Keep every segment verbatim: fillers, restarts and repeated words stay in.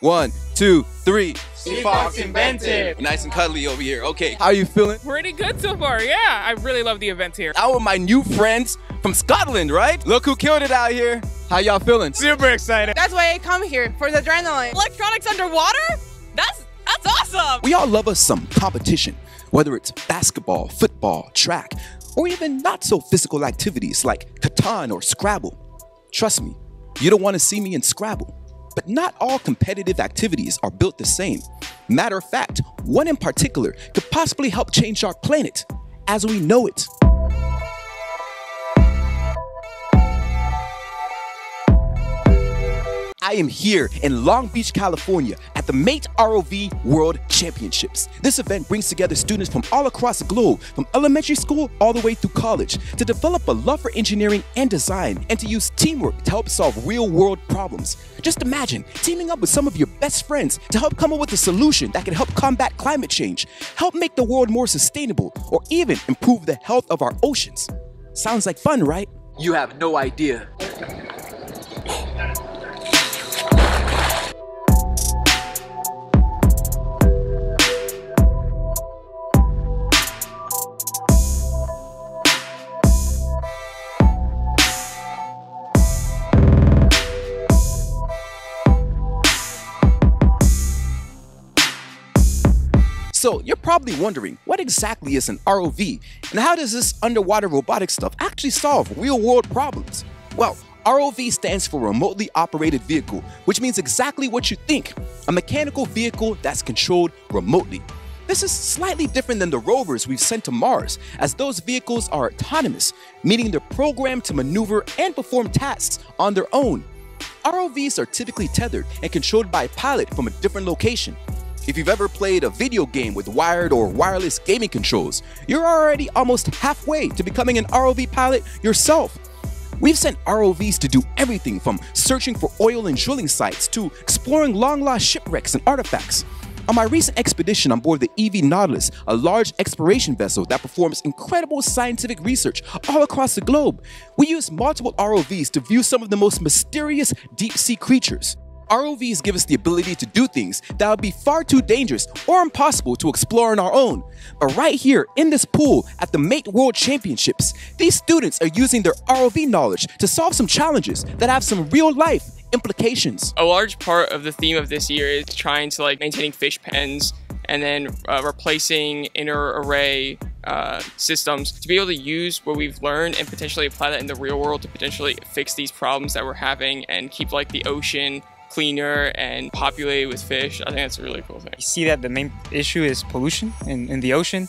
One, two, three. Sea Fox invented. Nice and cuddly over here. Okay. How are you feeling? Pretty good so far. Yeah, I really love the event here. Our my new friends from Scotland, right? Look who killed it out here. How y'all feeling? Super excited. That's why I come here, for the adrenaline. Electronics underwater? That's that's awesome. We all love us some competition, whether it's basketball, football, track, or even not so physical activities like Catan or Scrabble. Trust me, you don't want to see me in Scrabble. But not all competitive activities are built the same. Matter of fact, one in particular could possibly help change our planet as we know it. I am here in Long Beach, California at the MATE R O V World Championships. This event brings together students from all across the globe, from elementary school all the way through college, to develop a love for engineering and design and to use teamwork to help solve real-world problems. Just imagine teaming up with some of your best friends to help come up with a solution that can help combat climate change, help make the world more sustainable, or even improve the health of our oceans. Sounds like fun, right? You have no idea. So you're probably wondering, what exactly is an R O V and how does this underwater robotic stuff actually solve real-world problems? Well, R O V stands for remotely operated vehicle, which means exactly what you think, a mechanical vehicle that's controlled remotely. This is slightly different than the rovers we've sent to Mars, as those vehicles are autonomous, meaning they're programmed to maneuver and perform tasks on their own. R O Vs are typically tethered and controlled by a pilot from a different location. If you've ever played a video game with wired or wireless gaming controls, you're already almost halfway to becoming an R O V pilot yourself. We've sent R O Vs to do everything from searching for oil and drilling sites to exploring long-lost shipwrecks and artifacts. On my recent expedition on board the E V Nautilus, a large exploration vessel that performs incredible scientific research all across the globe, we used multiple R O Vs to view some of the most mysterious deep-sea creatures. R O Vs give us the ability to do things that would be far too dangerous or impossible to explore on our own. But right here in this pool at the MATE World Championships, these students are using their R O V knowledge to solve some challenges that have some real-life implications. A large part of the theme of this year is trying to like maintaining fish pens and then uh, replacing inner array uh, systems to be able to use what we've learned and potentially apply that in the real world to potentially fix these problems that we're having and keep like the ocean cleaner and populated with fish. I think that's a really cool thing. You see that the main issue is pollution in, in the ocean.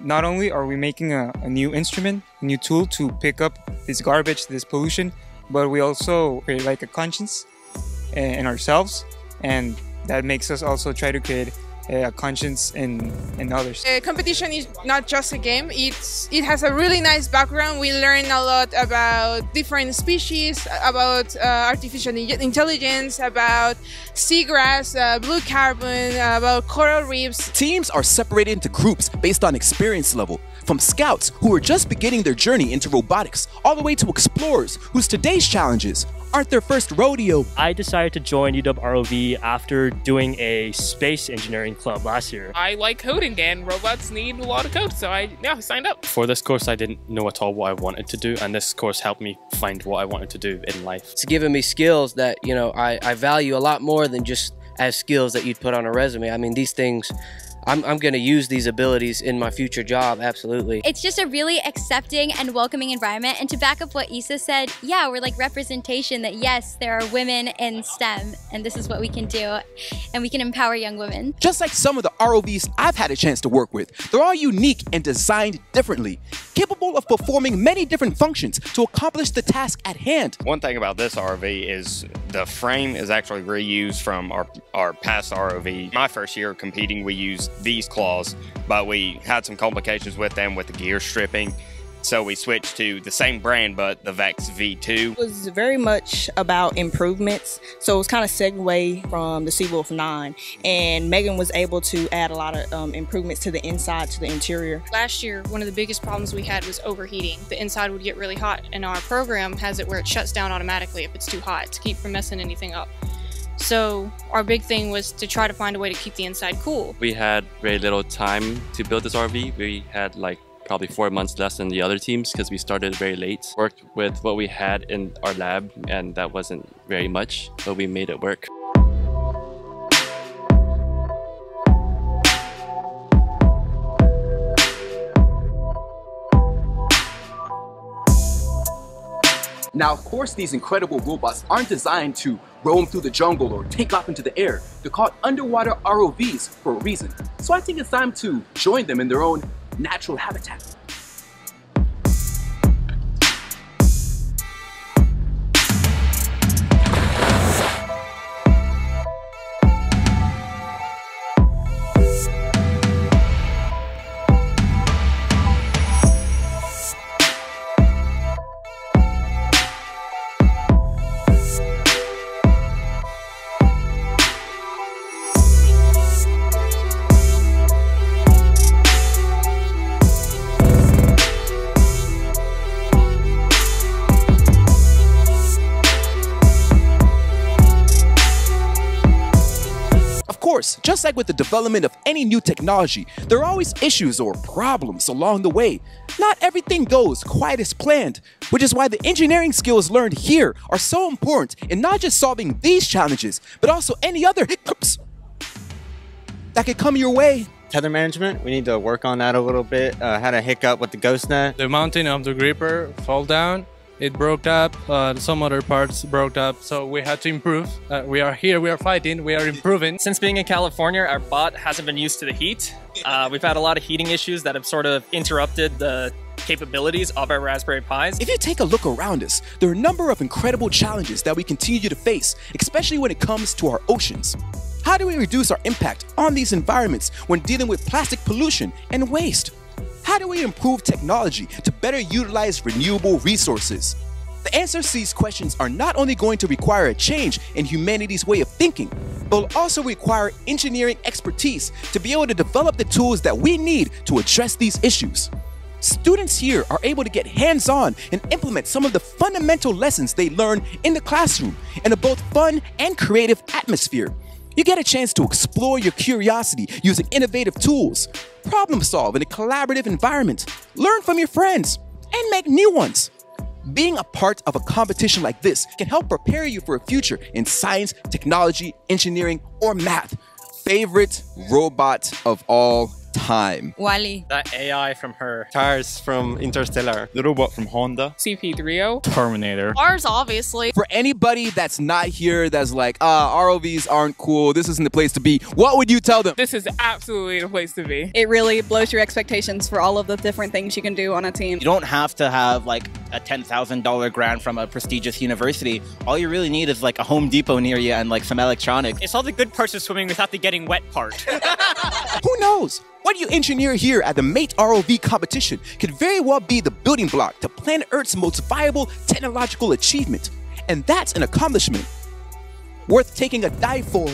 Not only are we making a, a new instrument, a new tool to pick up this garbage, this pollution, but we also create like a conscience in ourselves, and that makes us also try to create a conscience in, in others. Uh, competition is not just a game. It's, it has a really nice background. We learn a lot about different species, about uh, artificial intelligence, about seagrass, uh, blue carbon, about coral reefs. Teams are separated into groups based on experience level, from scouts who are just beginning their journey into robotics, all the way to explorers whose today's challenges aren't their first rodeo. I decided to join U W R O V after doing a space engineering club last year. I like coding and robots need a lot of code, so I yeah, signed up. For this course, I didn't know at all what I wanted to do, and this course helped me find what I wanted to do in life. It's given me skills that, you know, I, I value a lot more than just as skills that you'd put on a resume. I mean, these things, I'm, I'm going to use these abilities in my future job, absolutely. It's just a really accepting and welcoming environment. And to back up what Issa said, yeah, we're like representation that yes, there are women in STEM and this is what we can do and we can empower young women. Just like some of the R O Vs I've had a chance to work with, they're all unique and designed differently, capable of performing many different functions to accomplish the task at hand. One thing about this R O V is the frame is actually reused from our, our past R O V. My first year of competing, we used these claws, but we had some complications with them with the gear stripping, so we switched to the same brand but the VAX V two. It was very much about improvements, so it was kind of segue from the Seawolf nine, and Megan was able to add a lot of um, improvements to the inside, to the interior. Last year, one of the biggest problems we had was overheating. The inside would get really hot, and our program has it where it shuts down automatically if it's too hot to keep from messing anything up. So our big thing was to try to find a way to keep the inside cool. We had very little time to build this R V. We had like probably four months less than the other teams because we started very late. Worked with what we had in our lab, and that wasn't very much, but we made it work. Now, of course, these incredible robots aren't designed to roam through the jungle or take off into the air. They're called underwater R O Vs for a reason. So I think it's time to join them in their own natural habitat. Of course, just like with the development of any new technology, there are always issues or problems along the way. Not everything goes quite as planned, which is why the engineering skills learned here are so important in not just solving these challenges, but also any other hiccups that could come your way. Tether management, we need to work on that a little bit. Uh, had a hiccup with the ghost net. The mounting of the gripper fell down. It broke up, uh, some other parts broke up, so we had to improve. Uh, we are here, we are fighting, we are improving. Since being in California, our bot hasn't been used to the heat. Uh, we've had a lot of heating issues that have sort of interrupted the capabilities of our Raspberry Pis. If you take a look around us, there are a number of incredible challenges that we continue to face, especially when it comes to our oceans. How do we reduce our impact on these environments when dealing with plastic pollution and waste? How do we improve technology to better utilize renewable resources? The answers to these questions are not only going to require a change in humanity's way of thinking, but will also require engineering expertise to be able to develop the tools that we need to address these issues. Students here are able to get hands-on and implement some of the fundamental lessons they learn in the classroom in a both fun and creative atmosphere. You get a chance to explore your curiosity using innovative tools, problem solve in a collaborative environment, learn from your friends, and make new ones. Being a part of a competition like this can help prepare you for a future in science, technology, engineering, or math. Favorite robot of all time? Wally. That A I from her. TARS from Interstellar. The robot from Honda. C P three O. Terminator. TARS, obviously. For anybody that's not here that's like, ah, uh, R O Vs aren't cool, this isn't the place to be, what would you tell them? This is absolutely the place to be. It really blows your expectations for all of the different things you can do on a team. You don't have to have like a ten thousand dollar grant from a prestigious university. All you really need is like a Home Depot near you and like some electronics. It's all the good parts of swimming without the getting wet part. Who knows? What you engineer here at the MATE R O V competition could very well be the building block to planet Earth's most viable technological achievement. And that's an accomplishment worth taking a dive for.